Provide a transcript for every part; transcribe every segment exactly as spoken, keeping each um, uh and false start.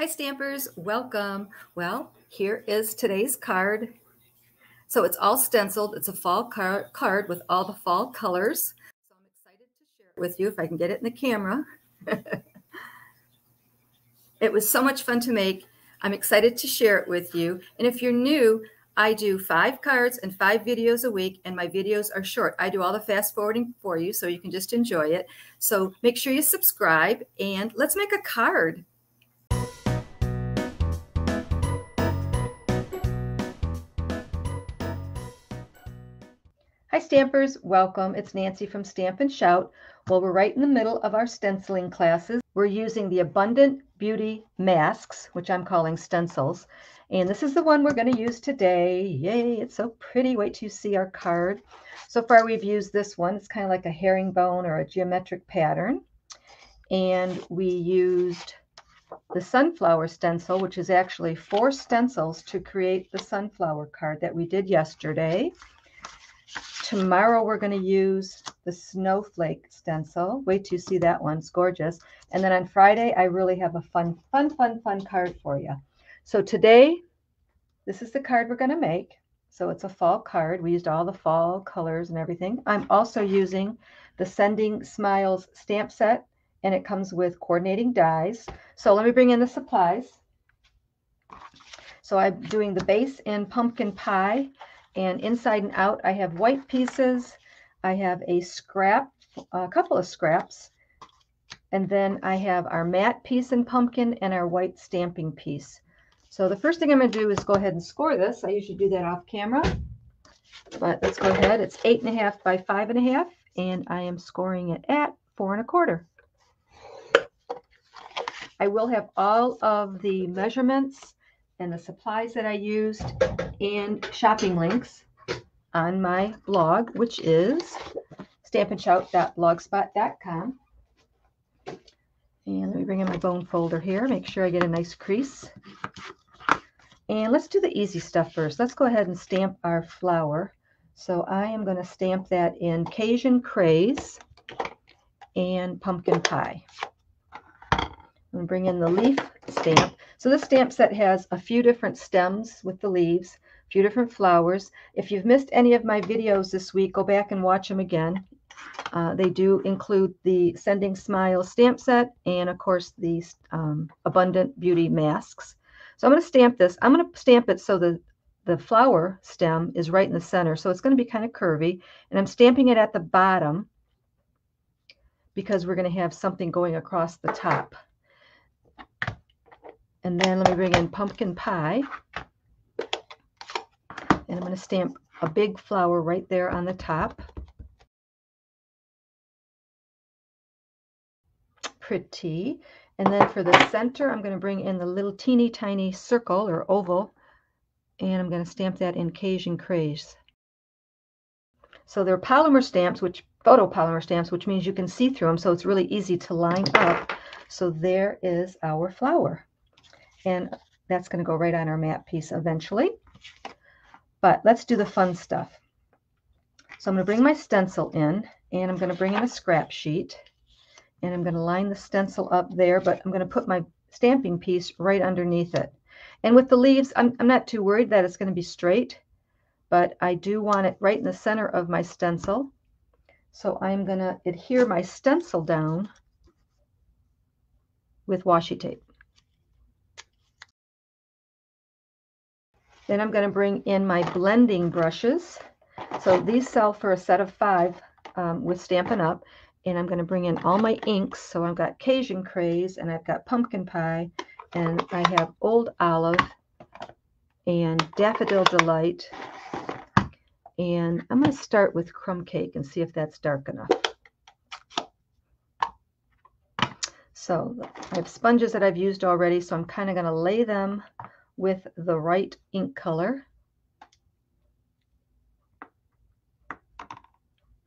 Hi Stampers, welcome. Well, here is today's card. So it's all stenciled. It's a fall car card with all the fall colors. So I'm excited to share it with you if I can get it in the camera. It was so much fun to make. I'm excited to share it with you. And if you're new, I do five cards and five videos a week, and my videos are short. I do all the fast forwarding for you, so you can just enjoy it. So make sure you subscribe, and let's make a card. Hi Stampers, welcome. It's Nancy from Stamp and Shout. Well, we're right in the middle of our stenciling classes. We're using the Abundant Beauty Masks, which I'm calling stencils. And this is the one we're going to use today. Yay, it's so pretty. Wait till you see our card. So far we've used this one. It's kind of like a herringbone or a geometric pattern. And we used the sunflower stencil, which is actually four stencils to create the sunflower card that we did yesterday. Tomorrow we're going to use the snowflake stencil. Wait till you see that one. It's gorgeous. And then on Friday, I really have a fun, fun, fun, fun card for you. So today, this is the card we're going to make. So it's a fall card. We used all the fall colors and everything. I'm also using the Sending Smiles stamp set, and it comes with coordinating dies. So let me bring in the supplies. So I'm doing the base in Pumpkin Pie, and inside and out, I have white pieces. I have a scrap, a couple of scraps, and then I have our matte piece in pumpkin and our white stamping piece. So the first thing I'm going to do is go ahead and score this. I usually do that off camera, but let's go ahead. It's eight and a half by five and a half, and I am scoring it at four and a quarter. I will have all of the measurements and the supplies that I used and shopping links on my blog, which is stamp and shout dot blogspot dot com. And let me bring in my bone folder here, make sure I get a nice crease. And let's do the easy stuff first. Let's go ahead and stamp our flower. So I am going to stamp that in Cajun Craze and Pumpkin Pie. I'm going to bring in the leaf stamp. So this stamp set has a few different stems with the leaves, a few different flowers. If you've missed any of my videos this week, go back and watch them again. Uh, they do include the Sending Smiles stamp set and, of course, the um, Abundant Beauty Masks. So I'm going to stamp this. I'm going to stamp it so the, the flower stem is right in the center. So it's going to be kind of curvy. And I'm stamping it at the bottom because we're going to have something going across the top. And then let me bring in Pumpkin Pie. And I'm going to stamp a big flower right there on the top. Pretty. And then for the center, I'm going to bring in the little teeny tiny circle or oval, and I'm going to stamp that in Cajun Craze. So they're polymer stamps, which photopolymer stamps, which means you can see through them, so it's really easy to line up. So there is our flower, and that's going to go right on our matte piece eventually. But let's do the fun stuff. So I'm going to bring my stencil in, and I'm going to bring in a scrap sheet. And I'm going to line the stencil up there, but I'm going to put my stamping piece right underneath it. And with the leaves, I'm, I'm not too worried that it's going to be straight, but I do want it right in the center of my stencil. So I'm going to adhere my stencil down with washi tape. Then I'm going to bring in my blending brushes. So these sell for a set of five um, with Stampin' Up. And I'm going to bring in all my inks. So I've got Cajun Craze, and I've got Pumpkin Pie, and I have Old Olive, and Daffodil Delight. And I'm going to start with Crumb Cake and see if that's dark enough. So I have sponges that I've used already, so I'm kind of going to lay them with the right ink color.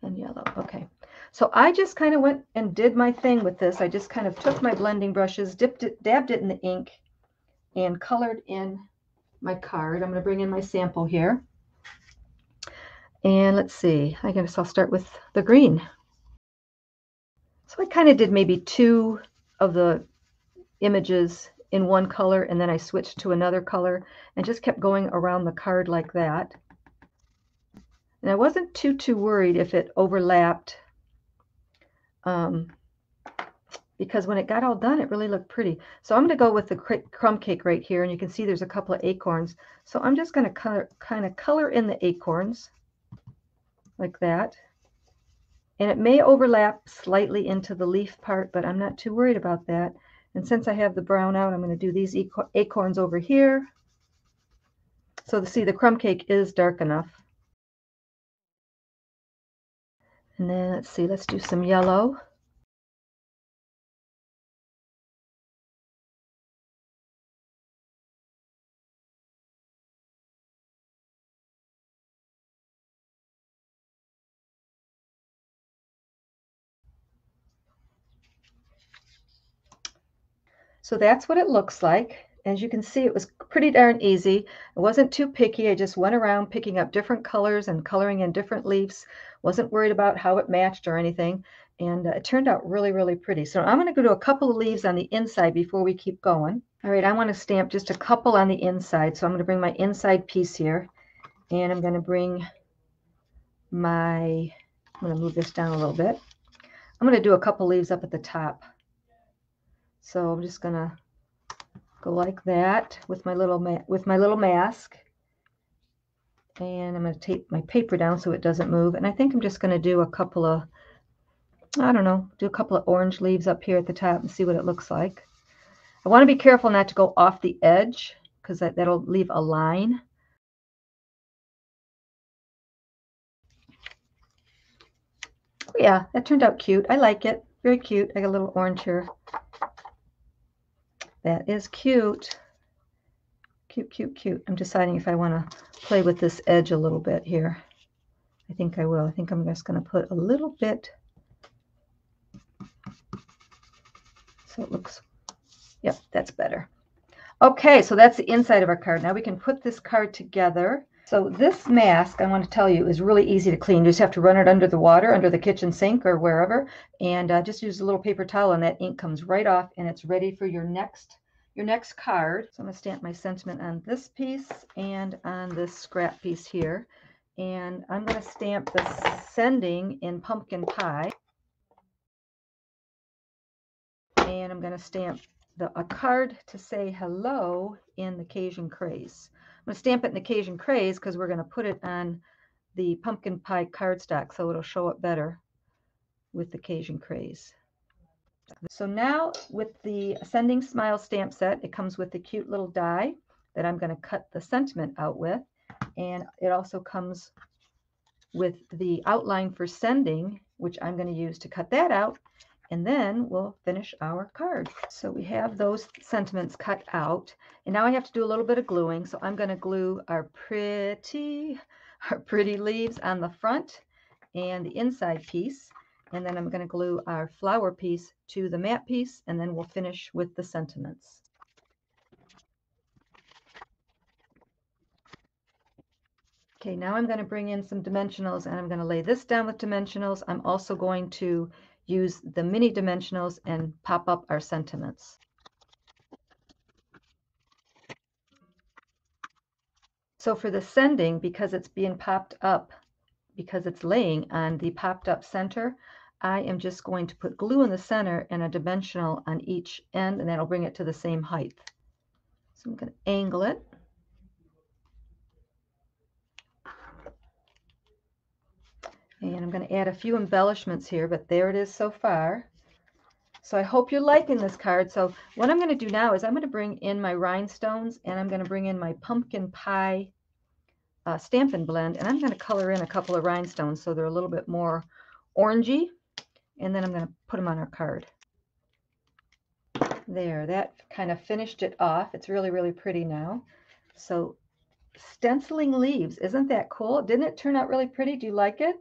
And yellow, okay. So I just kind of went and did my thing with this. I just kind of took my blending brushes, dipped it, dabbed it in the ink, and colored in my card. I'm going to bring in my sample here. And let's see, I guess I'll start with the green. So I kind of did maybe two of the images in one color and then I switched to another color and just kept going around the card like that. And I wasn't too, too worried if it overlapped, um, because when it got all done, it really looked pretty. So I'm going to go with the crumb cake right here, and you can see there's a couple of acorns. So I'm just going to kind of color in the acorns like that. And it may overlap slightly into the leaf part, but I'm not too worried about that. And since I have the brown out, I'm going to do these acorns over here. So to see, the crumb cake is dark enough. And then let's see, let's do some yellow. So that's what it looks like. As you can see, it was pretty darn easy. It wasn't too picky. I just went around picking up different colors and coloring in different leaves. Wasn't worried about how it matched or anything. And uh, it turned out really, really pretty. So I'm going to go to a couple of leaves on the inside before we keep going. All right, I want to stamp just a couple on the inside. So I'm going to bring my inside piece here. And I'm going to bring my, I'm going to move this down a little bit. I'm going to do a couple leaves up at the top. So I'm just going to go like that with my little ma with my little mask. And I'm going to tape my paper down so it doesn't move. And I think I'm just going to do a couple of, I don't know, do a couple of orange leaves up here at the top and see what it looks like. I want to be careful not to go off the edge because that, that'll leave a line. Oh, yeah, that turned out cute. I like it. Very cute. I got a little orange here. That is cute. Cute, cute, cute. I'm deciding if I want to play with this edge a little bit here. I think I will. I think I'm just going to put a little bit. So it looks, yep, that's better. Okay, so that's the inside of our card. Now we can put this card together. So this mask, I want to tell you, is really easy to clean. You just have to run it under the water, under the kitchen sink or wherever, and uh, just use a little paper towel, and that ink comes right off, and it's ready for your next your next card. So I'm going to stamp my sentiment on this piece and on this scrap piece here, and I'm going to stamp the sending in Pumpkin Pie, and I'm going to stamp the, a card to say hello in the Cajun Craze. I'm going to stamp it in the Cajun Craze because we're going to put it on the Pumpkin Pie cardstock, so it'll show up better with the Cajun Craze. So now with the Sending Smiles stamp set, it comes with a cute little die that I'm going to cut the sentiment out with. And it also comes with the outline for sending, which I'm going to use to cut that out. And then we'll finish our card. So we have those sentiments cut out. And now I have to do a little bit of gluing. So I'm going to glue our pretty, our pretty leaves on the front and the inside piece. And then I'm going to glue our flower piece to the mat piece. And then we'll finish with the sentiments. Okay, now I'm going to bring in some dimensionals. And I'm going to lay this down with dimensionals. I'm also going to use the mini dimensionals and pop up our sentiments. So for the sending, because it's being popped up, because it's laying on the popped up center, I am just going to put glue in the center and a dimensional on each end, and that'll bring it to the same height. So I'm going to angle it. And I'm going to add a few embellishments here, but there it is so far. So I hope you're liking this card. So what I'm going to do now is I'm going to bring in my rhinestones, and I'm going to bring in my Pumpkin Pie uh, Stampin' Blend, and I'm going to color in a couple of rhinestones so they're a little bit more orangey, and then I'm going to put them on our card. There, that kind of finished it off. It's really, really pretty now. So stenciling leaves, isn't that cool? Didn't it turn out really pretty? Do you like it?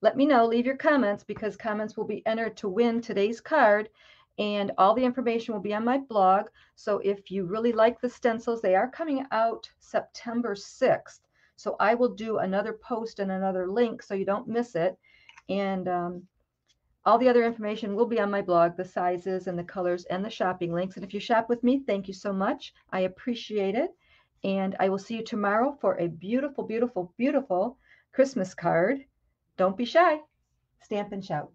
Let me know, leave your comments, because comments will be entered to win today's card, and all the information will be on my blog. So if you really like the stencils, they are coming out September sixth. So I will do another post and another link so you don't miss it. And um, All the other information will be on my blog, the sizes and the colors and the shopping links. And if you shop with me, thank you so much. I appreciate it. And I will see you tomorrow for a beautiful, beautiful, beautiful Christmas card. Don't be shy. Stamp and shout.